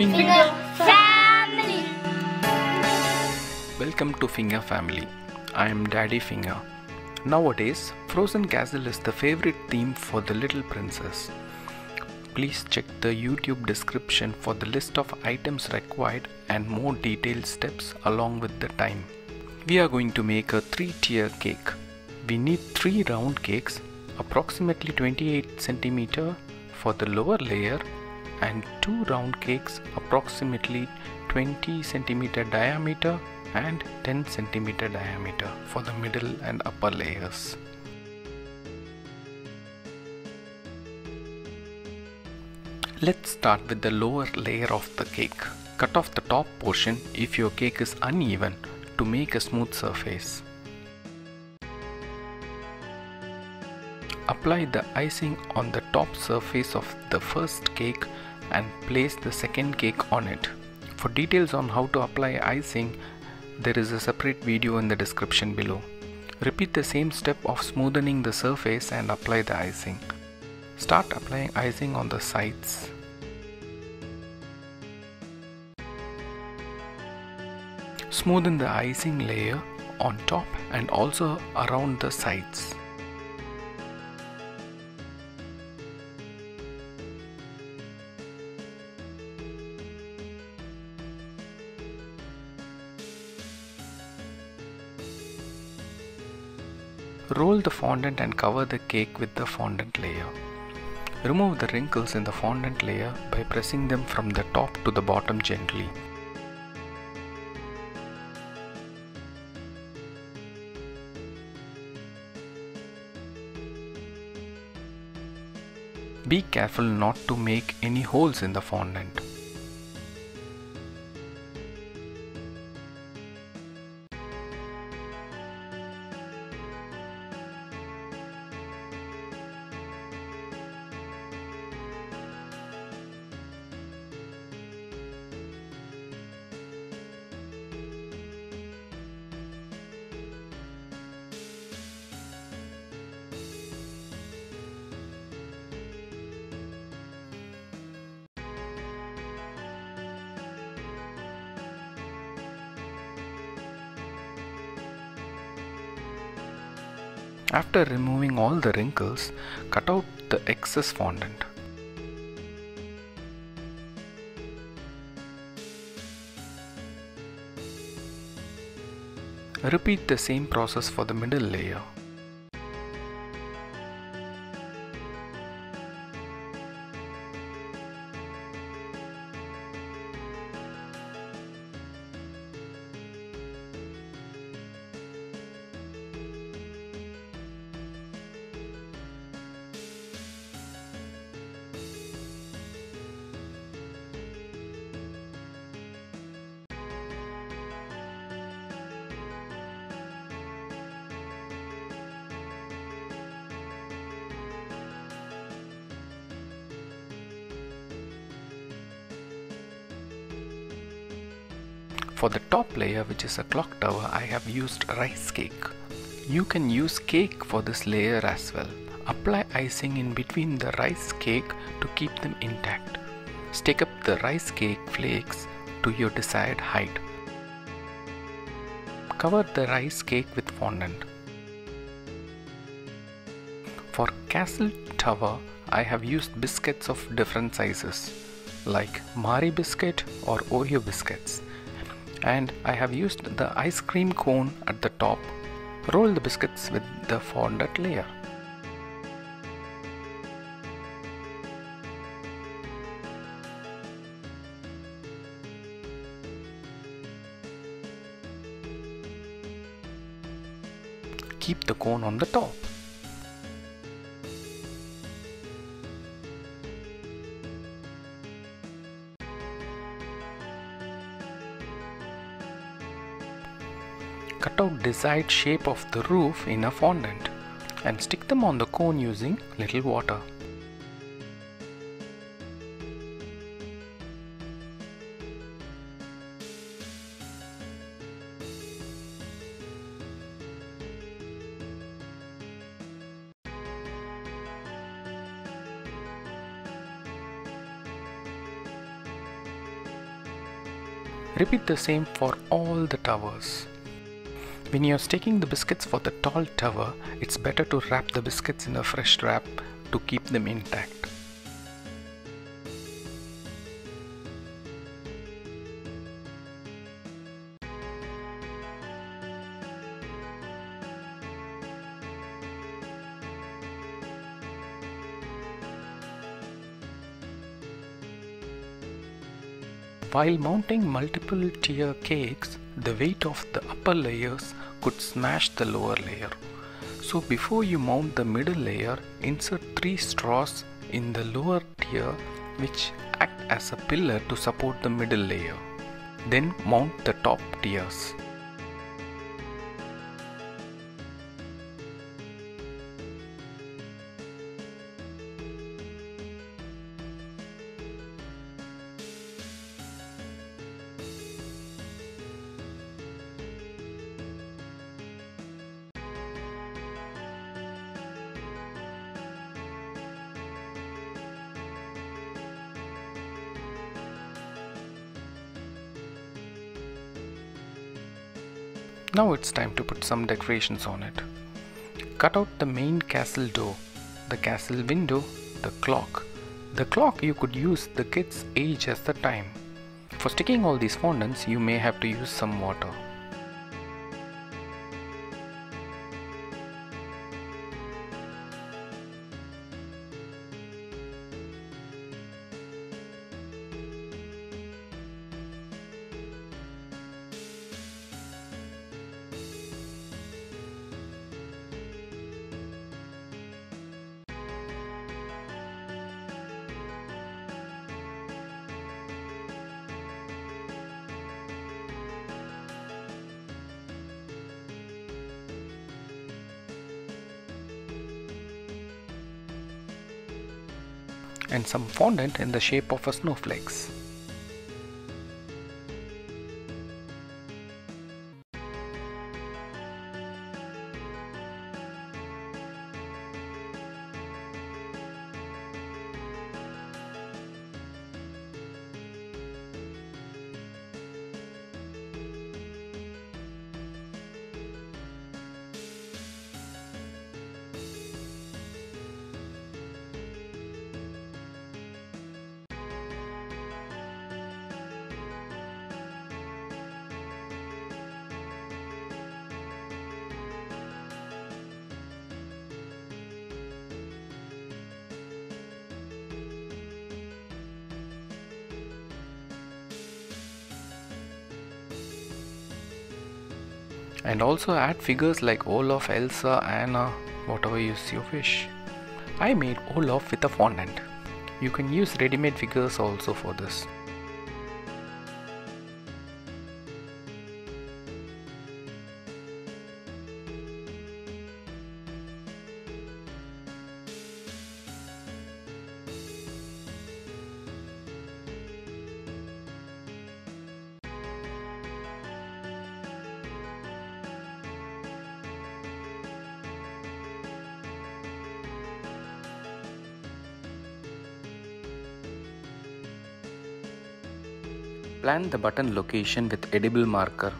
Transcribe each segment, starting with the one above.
Finger Family. Welcome to Finger Family. I am Daddy Finger. Nowadays, Frozen Castle is the favorite theme for the little princess. Please check the YouTube description for the list of items required and more detailed steps along with the time. We are going to make a 3-tier cake. We need 3 round cakes, approximately 28 cm for the lower layer and 2 round cakes approximately 20 cm diameter and 10 cm diameter for the middle and upper layers. Let's start with the lower layer of the cake. Cut off the top portion if your cake is uneven to make a smooth surface. Apply the icing on the top surface of the first cake and place the second cake on it. For details on how to apply icing, there is a separate video in the description below. Repeat the same step of smoothening the surface and apply the icing. Start applying icing on the sides. Smoothen the icing layer on top and also around the sides. Roll the fondant and cover the cake with the fondant layer. Remove the wrinkles in the fondant layer by pressing them from the top to the bottom gently. Be careful not to make any holes in the fondant. After removing all the wrinkles, cut out the excess fondant. Repeat the same process for the middle layer. For the top layer, which is a clock tower, I have used rice cake. You can use cake for this layer as well. Apply icing in between the rice cake to keep them intact. Stack up the rice cake flakes to your desired height. Cover the rice cake with fondant. For castle tower, I have used biscuits of different sizes like Mari biscuit or Oreo biscuits. And I have used the ice cream cone at the top. Roll the biscuits with the fondant layer. Keep the cone on the top. Cut out desired shape of the roof in a fondant and stick them on the cone using little water. Repeat the same for all the towers. When you are staking the biscuits for the tall tower, it's better to wrap the biscuits in a fresh wrap to keep them intact. While mounting multiple tier cakes, the weight of the upper layers could smash the lower layer. So before you mount the middle layer, insert 3 straws in the lower tier which act as a pillar to support the middle layer. Then mount the top tiers. Now it's time to put some decorations on it. Cut out the main castle door, the castle window, the clock. The clock you could use the kid's age as the time. For sticking all these fondants, you may have to use some water. And some fondant in the shape of a snowflakes. And also add figures like Olaf, Elsa, Anna, whatever you wish. I made Olaf with a fondant. You can use ready-made figures also for this. Plan the button location with edible marker.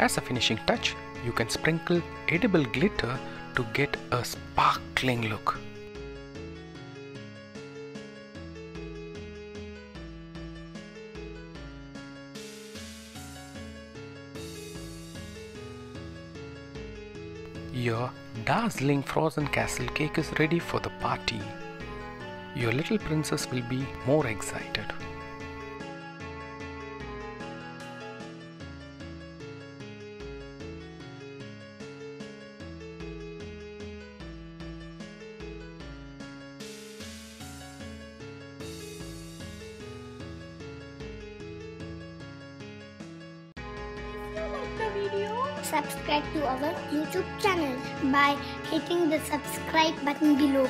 As a finishing touch, you can sprinkle edible glitter to get a sparkling look. Your dazzling frozen castle cake is ready for the party. Your little princess will be more excited. subscribe to our YouTube channel by hitting the subscribe button below.